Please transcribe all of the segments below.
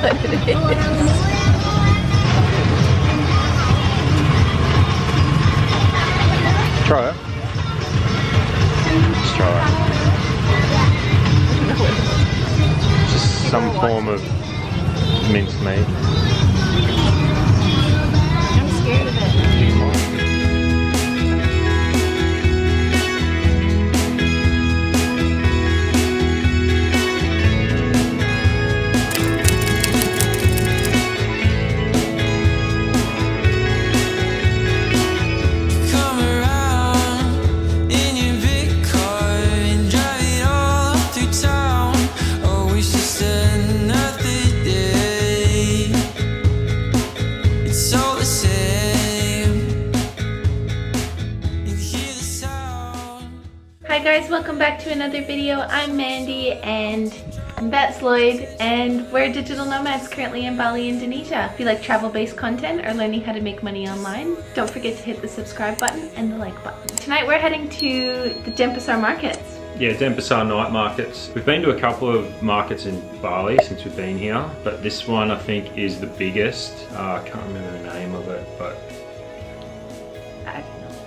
what it is. Try it. Just try it. Just some form of mincemeat. I'm scared of it. Welcome back to another video. I'm Mandy and that's Lloyd, and we're digital nomads currently in Bali, Indonesia. If you like travel-based content or learning how to make money online, don't forget to hit the subscribe button and the like button. Tonight we're heading to the Denpasar markets. Yeah, Denpasar night markets. We've been to a couple of markets in Bali since we've been here, but this one I think is the biggest. I can't remember the name of it, but I don't know.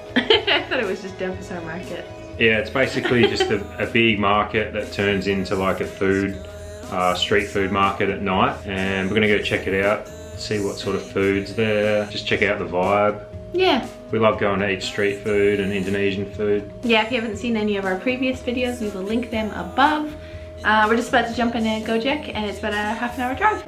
I thought it was just Denpasar markets. Yeah, it's basically just a big market that turns into like a food, street food market at night. And we're gonna go check it out, see what sort of food's there, just check out the vibe. Yeah. We love going to eat street food and Indonesian food. Yeah, if you haven't seen any of our previous videos, we will link them above. We're just about to jump in a Gojek and it's about a half an hour drive.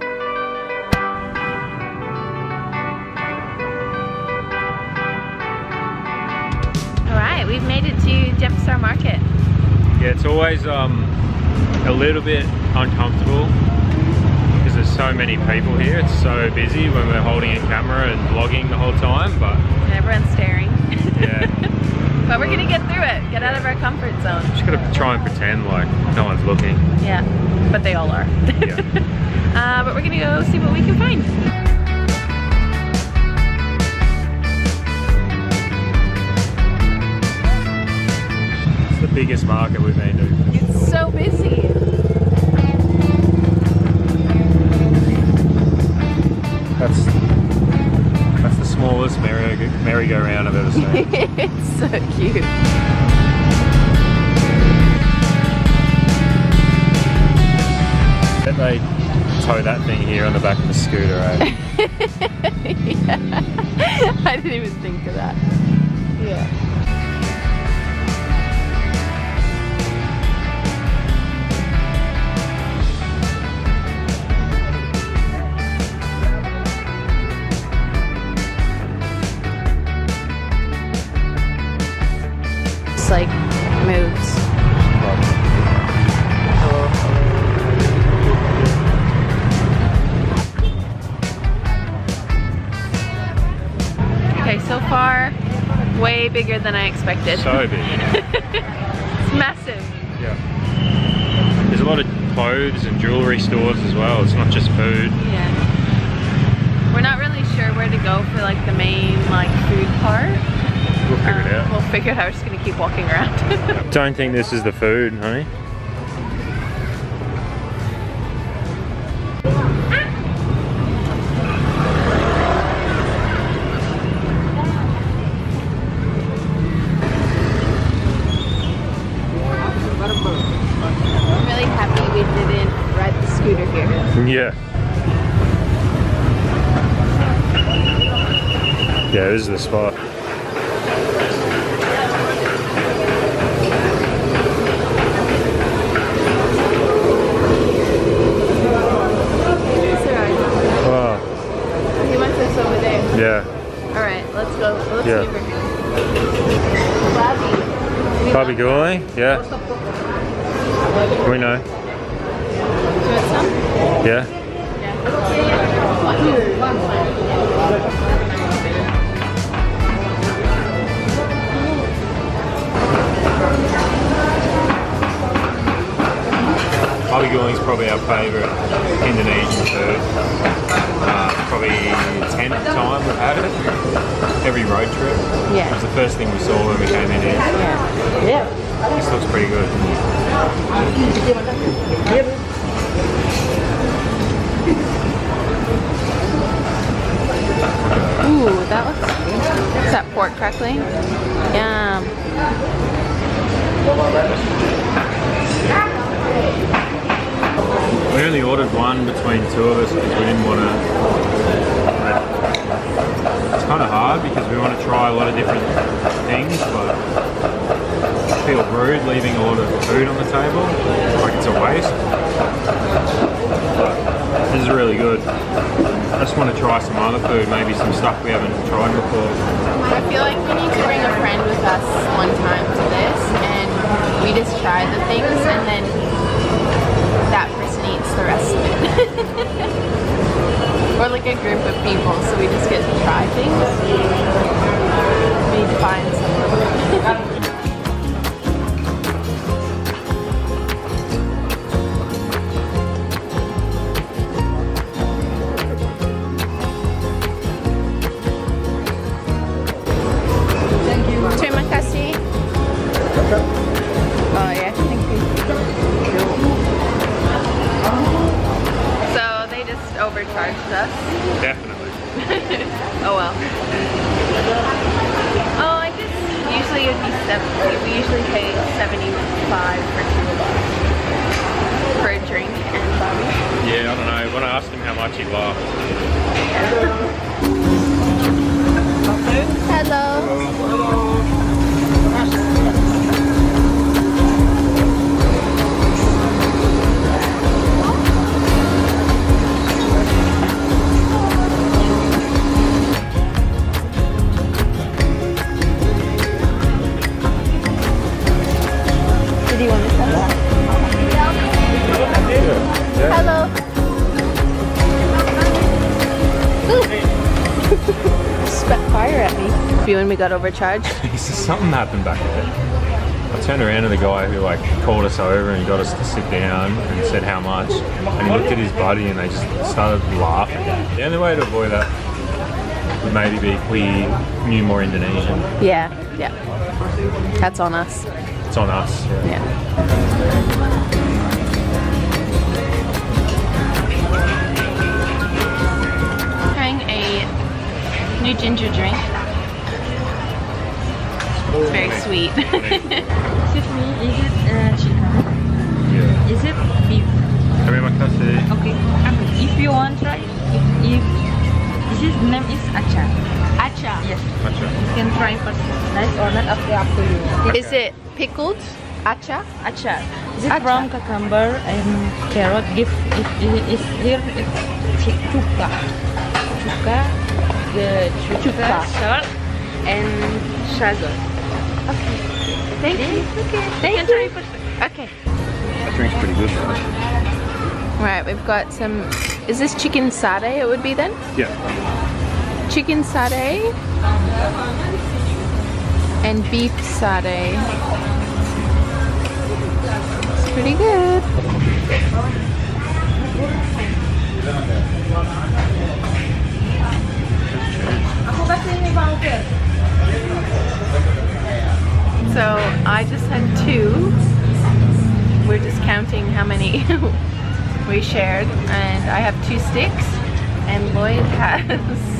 We've made it to Denpasar market. Yeah, it's always a little bit uncomfortable because there's so many people here. It's so busy when we're holding a camera and vlogging the whole time, but everyone's staring. Yeah. But we're gonna get through it, get out of our comfort zone. Just gotta try and pretend like no one's looking. Yeah, but they all are. Yeah. But we're gonna go see what we can find. Biggest market we've been to. It's so busy. That's the smallest merry-go-round I've ever seen. It's so cute. Then they tow that thing here on the back of the scooter, eh? Yeah. I didn't even think of that. Yeah. Like moves. Okay, so far, way bigger than I expected. So big. It's massive. Yeah. There's a lot of clothes and jewelry stores as well. It's not just food. Yeah. We're not really sure where to go for like the main like food part. We'll figure it out. We'll figure it out. We're just gonna keep walking around. I don't think this is the food, honey. I'm really happy we didn't ride the scooter here. Yeah. Yeah, this is the spot. Yeah. Alright, let's go. Let's see over here. Babi Guling? Yeah. We know. Do you want some? Yeah. Babi Guling is probably our favourite Indonesian food. Probably 10th time we've had it. Every road trip. Yeah. It was the first thing we saw when we came in here. Yeah. Yeah. This looks pretty good. Yep. ordered one between two of us because we didn't want to. It's kind of hard because we want to try a lot of different things, but I feel rude leaving a lot of food on the table, like it's a waste. But this is really good. I just want to try some other food, maybe some stuff we haven't tried before. I feel like we need to bring a friend with us one time to this, and we just try the things, and then that person eats the rest of it. We're like a group of people, so we just get to try things. We need to find someone. We got overcharged. Something happened back there. I turned around to the guy who like called us over and got us to sit down and said how much, and he looked at his buddy and they just started laughing. The only way to avoid that would maybe be if we knew more Indonesian. Yeah. That's on us. It's on us. Yeah. I'm trying a new ginger drink. It's very sweet. Excuse me, is it chicken? Yeah. Is it beef? Okay. If you want try, if his name is Acha. Acha. Yes. Acha. You can try first. Nice or not? Up to you. Okay. Is it pickled? Acha. Acha. Is it Acha? From cucumber and carrot? Give it is here. It's chuka. Chuka. The chuka salt and shazor. Okay. Thank you. Okay. Thank you. Okay. That drink's pretty good. Right, we've got some. Is this chicken satay? It would be then. Yeah. Chicken satay and beef satay. It's pretty good. So I just had two. We're just counting how many we shared, and I have two sticks, and Lloyd has.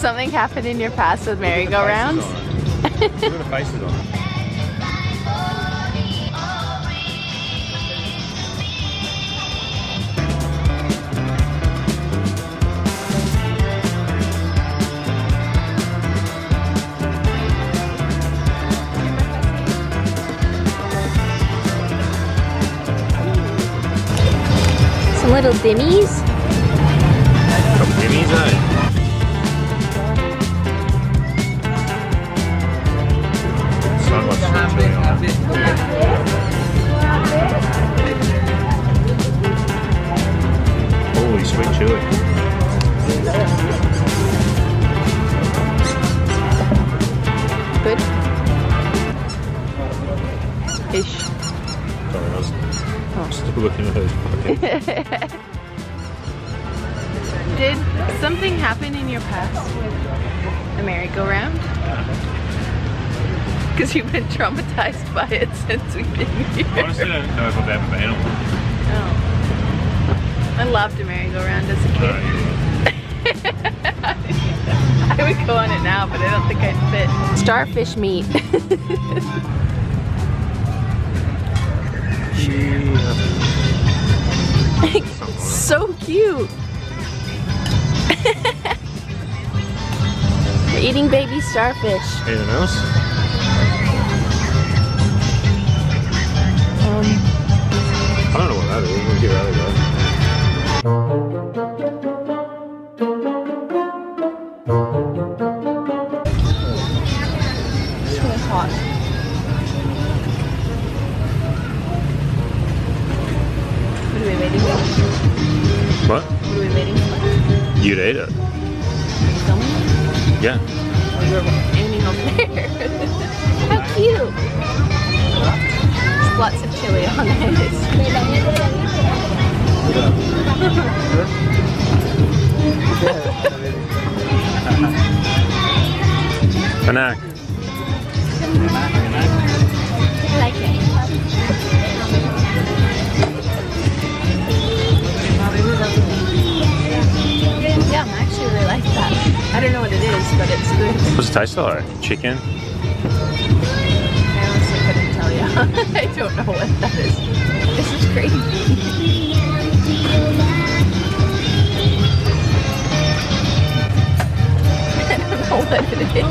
Something happened in your past with merry-go-rounds? Look at the faces on it. Some little dimmies. Some dimmies on it. Holy sweet chili. Did something happen in your past with the merry-go-round? Because you've been traumatized by it since we've been here. Honestly, I don't know if I've ever been on one. Oh. I loved a merry-go-round as a kid. I would go on it now, but I don't think I'd fit. Starfish meat. So cute. We're eating baby starfish. Anything else? I don't know what that is. We'll get out of that. It's really hot. What are we waiting for? What? What are we waiting for? You to eat it. Someone? Yeah. Oh, you're aiming over there. How cute! There's lots of chili on it. Anak. I like it. Yeah, I actually really like that. I don't know what it is, but it's good. What's the taste like? Chicken? I honestly couldn't tell you. I don't know what that is. This is crazy. I don't know what it is.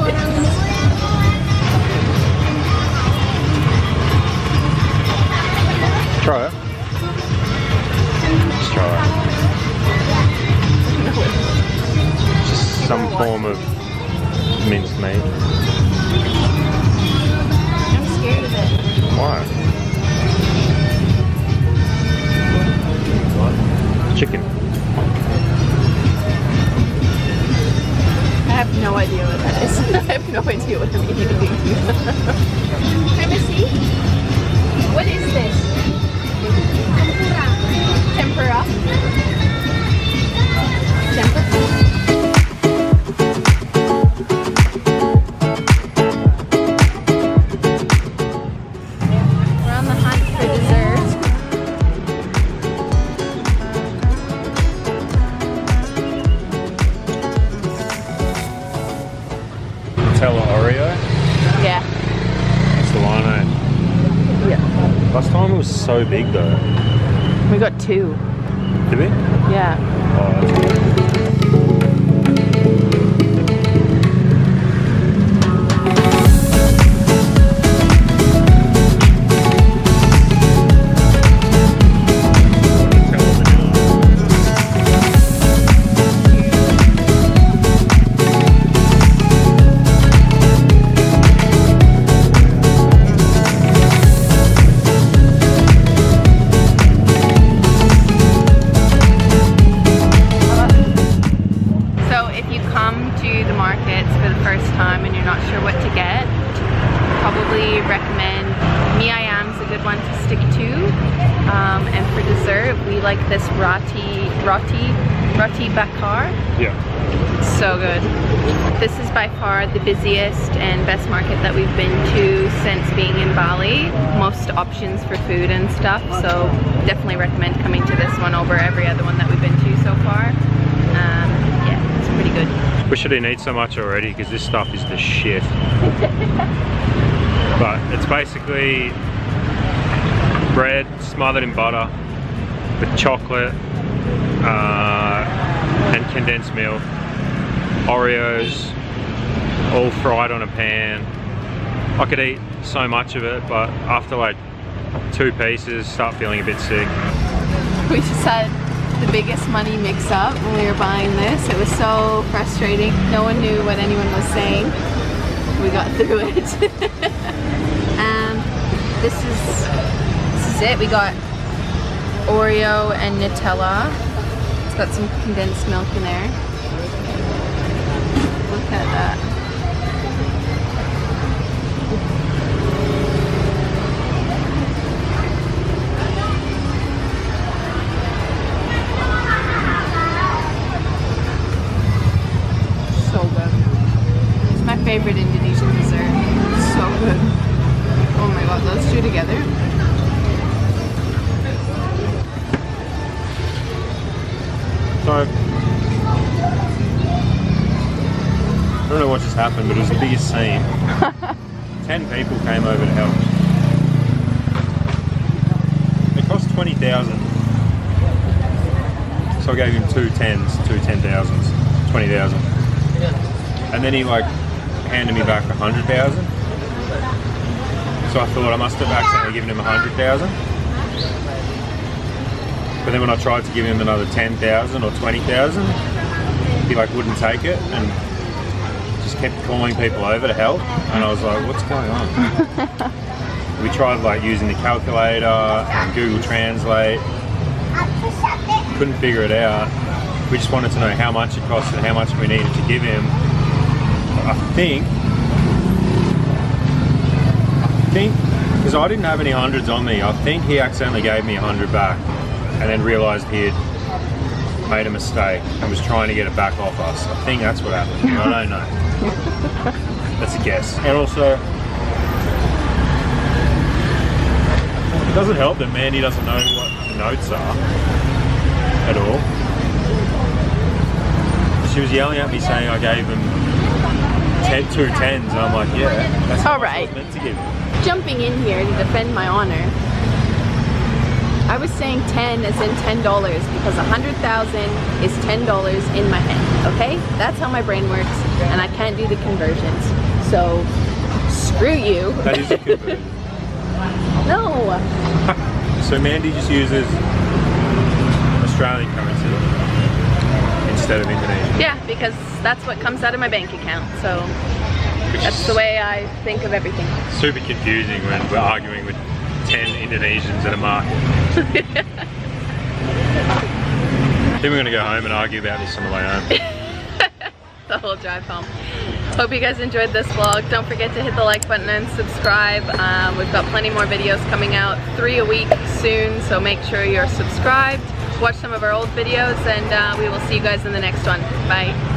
Try it. Just some form of minced meat. I'm scared of it. Why? Chicken. I have no idea what that is. I have no idea what I'm eating. Can I see? What is this? Tempura. Tempura. So big though. We got two. Did we? Yeah. Oh, that's the busiest and best market that we've been to since being in Bali. Most options for food and stuff, so definitely recommend coming to this one over every other one that we've been to so far. Yeah, it's pretty good. We shouldn't eat so much already because this stuff is the shit. But it's basically bread smothered in butter with chocolate and condensed milk, Oreos, all fried on a pan. I could eat so much of it, but after like two pieces, start feeling a bit sick. We just had the biggest money mix-up when we were buying this. It was so frustrating. No one knew what anyone was saying. We got through it. This is it. We got Oreo and Nutella. It's got some condensed milk in there. Look at that. favorite Indonesian dessert. It's so good. Oh my god, those two together. Sorry. I don't know what just happened, but it was the biggest scene. 10 people came over to help. It cost 20,000. So I gave him two 10,000s, 20,000. And then he like handed me back 100,000. So I thought I must have accidentally given him 100,000. But then when I tried to give him another 10,000 or 20,000, he like wouldn't take it and just kept calling people over to help. And I was like, what's going on? We tried like using the calculator and Google Translate. Couldn't figure it out. We just wanted to know how much it cost and how much we needed to give him. I think, because I didn't have any hundreds on me, I think he accidentally gave me 100 back. And then realised he had made a mistake and was trying to get it back off us. I think that's what happened. I don't know. That's a guess. And also, it doesn't help that Mandy doesn't know what the notes are at all. She was yelling at me saying I gave him two 10s, and I'm like, yeah, that's all right. I was meant to give him. Jumping in here to defend my honor. I was saying 10 as in $10 because 100,000 is $10 in my head, okay? That's how my brain works, and I can't do the conversions. So, screw you. That is a conversion. No. So Mandy just uses Australian currency instead of Indonesian. Yeah, because that's what comes out of my bank account, so that's the way I think of everything. Super confusing when we're arguing with 10 Indonesians at a market. I think we're going to go home and argue about this on the way home. The whole drive home. Hope you guys enjoyed this vlog. Don't forget to hit the like button and subscribe. We've got plenty more videos coming out, 3 a week soon, so make sure you're subscribed. Watch some of our old videos, and we will see you guys in the next one. Bye.